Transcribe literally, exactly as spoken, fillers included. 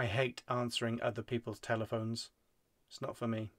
I hate answering other people's telephones. It's not for me.